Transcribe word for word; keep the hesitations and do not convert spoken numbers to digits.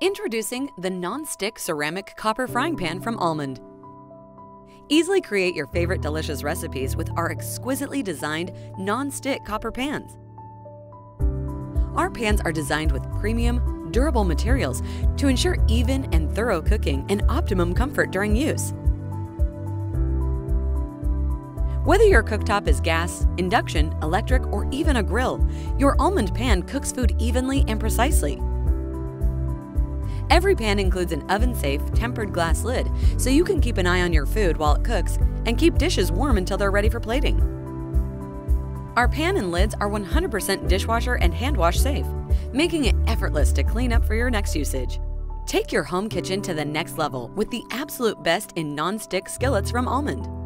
Introducing the non-stick ceramic copper frying pan from Almond. Easily create your favorite delicious recipes with our exquisitely designed non-stick copper pans. Our pans are designed with premium, durable materials to ensure even and thorough cooking and optimum comfort during use. Whether your cooktop is gas, induction, electric, or even a grill, your Almond pan cooks food evenly and precisely. Every pan includes an oven-safe, tempered glass lid, so you can keep an eye on your food while it cooks and keep dishes warm until they're ready for plating. Our pan and lids are one hundred percent dishwasher and hand wash safe, making it effortless to clean up for your next usage. Take your home kitchen to the next level with the absolute best in non-stick skillets from Almond.